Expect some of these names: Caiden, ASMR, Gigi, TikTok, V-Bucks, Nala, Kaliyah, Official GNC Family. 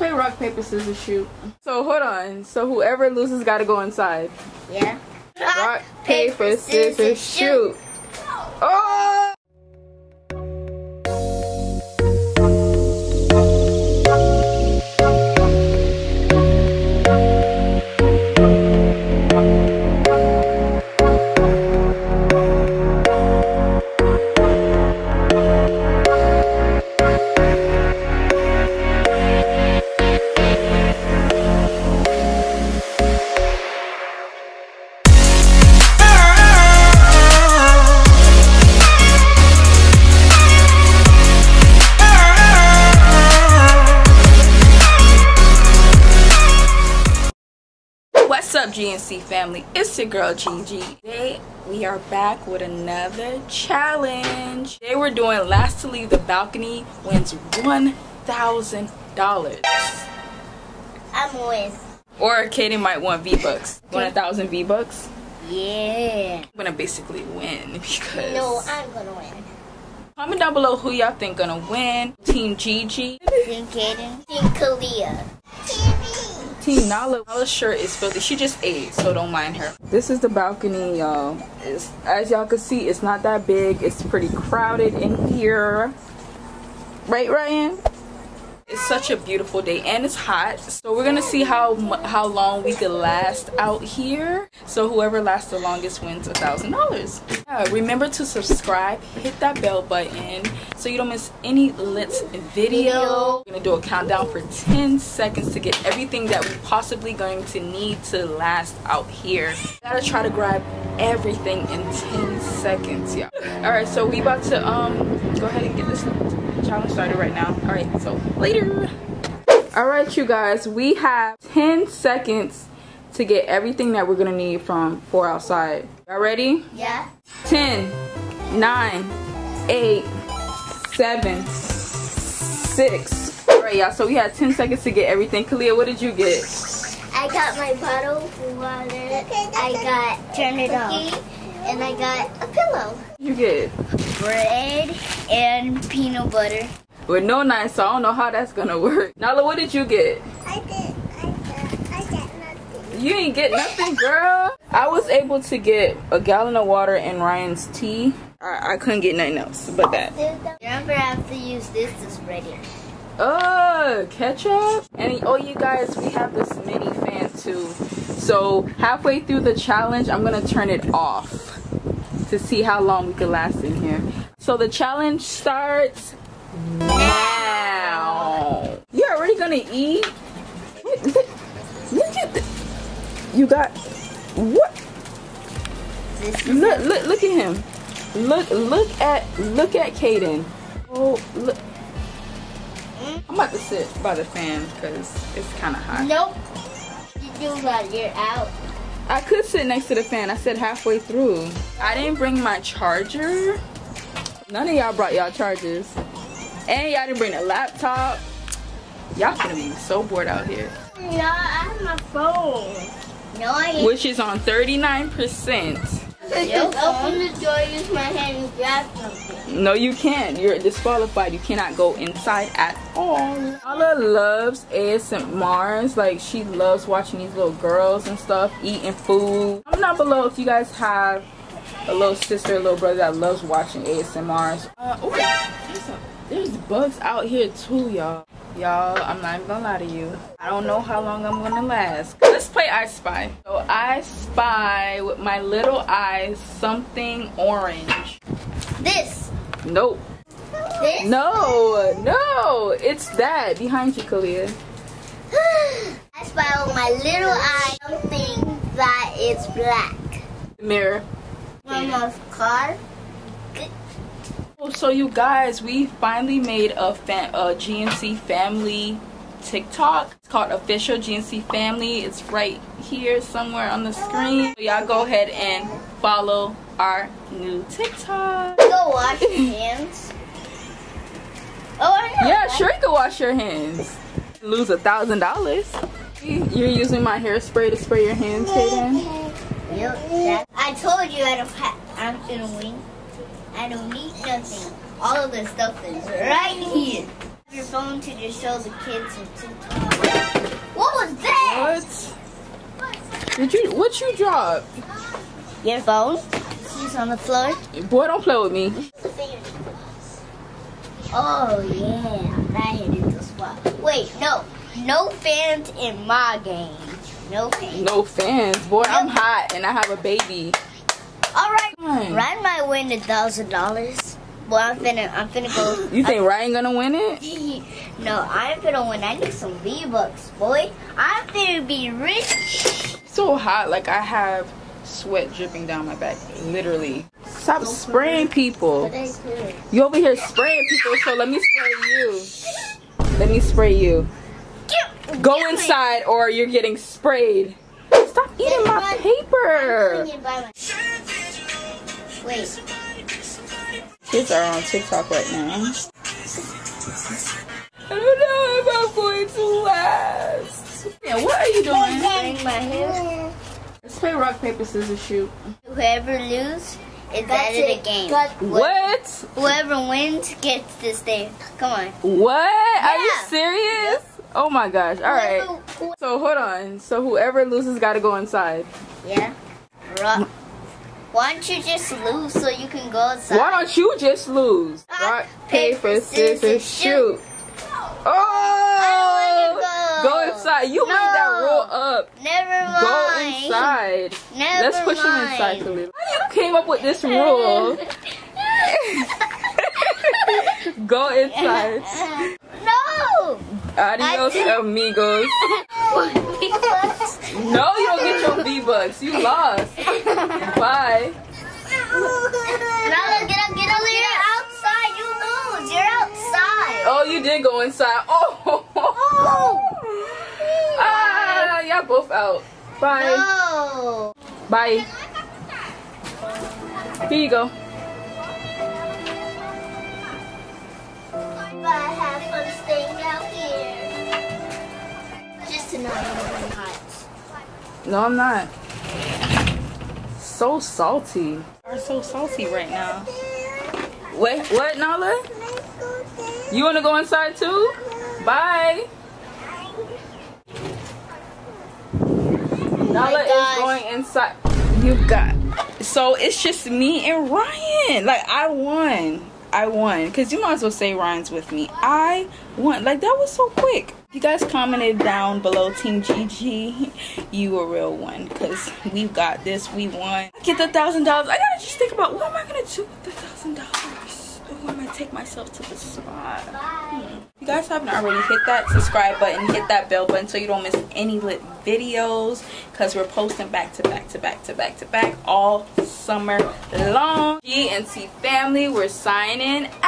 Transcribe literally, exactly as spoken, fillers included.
play rock, paper, scissors, shoot. So hold on. So whoever loses gotta go inside. Yeah. Rock, rock paper, paper, scissors, scissors shoot. shoot. Oh! G N C family, it's your girl Gigi. Today we are back with another challenge. Today we're doing last to leave the balcony wins one thousand dollars. I'm with. Or Caiden might want V-Bucks. Want a thousand V-Bucks? Yeah. I'm gonna basically win because. No, I'm gonna win. Comment down below who y'all think gonna win. Team Gigi. Team Caiden. Team Kaliyah. Team Nala. Nala's shirt is filthy. She just ate, so don't mind her. This is the balcony, y'all. As y'all can see, it's not that big. It's pretty crowded in here. Right, Ryan? It's such a beautiful day, and it's hot. So we're gonna see how how long we can last out here. So whoever lasts the longest wins a thousand dollars. Remember to subscribe, hit that bell button, so you don't miss any lit video. We're gonna do a countdown for ten seconds to get everything that we possibly going to need to last out here. Gotta try to grab everything in ten seconds, y'all. All right, so we about to um go ahead and get this challenge started right now. All right, so later. All right, you guys, we have ten seconds to get everything that we're gonna need from for outside. Y'all ready? Yeah. ten, nine, eight, seven, six. All right, y'all, so we had ten seconds to get everything. Kaliyah, what did you get? I got my bottle of water. I got turn it off. And I got a pillow. You get bread and peanut butter. With no knife, so I don't know how that's gonna work. Nala, what did you get? I did. I got. I got nothing. You ain't get nothing, girl. I was able to get a gallon of water and Ryan's tea. I, I couldn't get nothing else but that. Remember, I have to use this to spread it. Oh, ketchup! And oh, you guys, we have this mini fan too. So halfway through the challenge, I'm gonna turn it off to see how long we can last in here. So the challenge starts now. You're already gonna eat? What? Look at this. You got what? Look! Look! Look at him! Look! Look at! Look at Caiden! Oh! Look! I'm about to sit by the fan because it's kind of hot. Nope. You do that. You're out. I could sit next to the fan. I said halfway through. I didn't bring my charger. None of y'all brought y'all chargers. And y'all didn't bring a laptop. Y'all gonna be so bored out here. No, I have my phone. No, I ain't. Which is on thirty-nine percent. Just open the door, use my hand and grab something. No, you can't. You're disqualified. You cannot go inside at all. Nala loves A S M Rs. Like, she loves watching these little girls and stuff, eating food. Comment down below if you guys have a little sister, a little brother that loves watching A S M Rs. Uh, oh, there's, a, there's bugs out here too, y'all. Y'all, I'm not even gonna lie to you. I don't know how long I'm gonna last. Let's play I Spy. So I spy with my little eyes something orange. This. Nope. This? No, no. It's that behind you, Kaliyah. I spy with my little eye something that is black. Mirror. Mama's car. So you guys, we finally made a, fan, a G N C family TikTok. It's called Official G N C Family. It's right here somewhere on the screen. So y'all go ahead and follow our new TikTok. Go wash your hands. Oh, I know. Yeah, sure you can wash your hands. Lose a thousand dollars. You're using my hairspray to spray your hands, Caiden? Yep. I told you I don't have. I'm gonna wing. I don't need nothing. All of the stuff is right here. Your phone to just show the kids on TikTok. What was that? What? Did you? What you drop? Your phone. She's on the floor. Boy, don't play with me. Oh yeah, I hit it this well. Wait, no, no fans in my game. No fans. No fans, boy. I'm hot and I have a baby. All right, Ryan right. might win a thousand dollars. Well, I'm finna, I'm finna go. You think I'm, Ryan gonna win it? No, I'm finna win. I need some V-Bucks, boy. I'm finna be rich. It's so hot, like I have sweat dripping down my back, literally. Stop spraying people. You over here spraying people, so let me spray you. Let me spray you. Go inside or you're getting sprayed. Stop eating my paper. Wait. Kids are on TikTok right now. I don't know if I'm going to last. Yeah, what are you doing? I'm my hair. Let's play rock, paper, scissors, shoot. Whoever loses is out of the game. What? Whoever wins gets to stay. Come on. What? Yeah. Are you serious? Yep. Oh my gosh. All right. Whoever, so hold on. So whoever loses got to go inside. Yeah. Rock. Why don't you just lose so you can go outside? Why don't you just lose? Rock, paper, scissors, shoot. Oh! Go inside. You made that roll up. Never mind. Go inside. Let's push him inside, Kaliyah. How you came up with this rule? Go inside. No! Adios, amigos. No, you don't get your V-Bucks. You lost. Bye. Nala, get up, get up. You're outside. You lose. You're outside. Oh, you did go inside. Oh. Oh. Ah, y'all both out. Bye. No. Bye. Here you go. But I have fun staying out here. Just another hot. No, I'm not. So salty. We're so salty right now. What? What, Nala? You wanna go inside too? Bye. Nala is going inside. You got. So it's just me and Ryan. Like I won. I won. Cause you might as well say Ryan's with me. I won. Like that was so quick. You guys commented down below, Team Gigi, you a real one, because we got this, we won. I get the one thousand dollars, I gotta just think about, what am I gonna do with the one thousand dollars? Oh, I'm gonna take myself to the spot. Hmm. If you guys haven't already, hit that subscribe button, hit that bell button so you don't miss any lit videos, because we're posting back to back to back to back to back all summer long. G N C Family, we're signing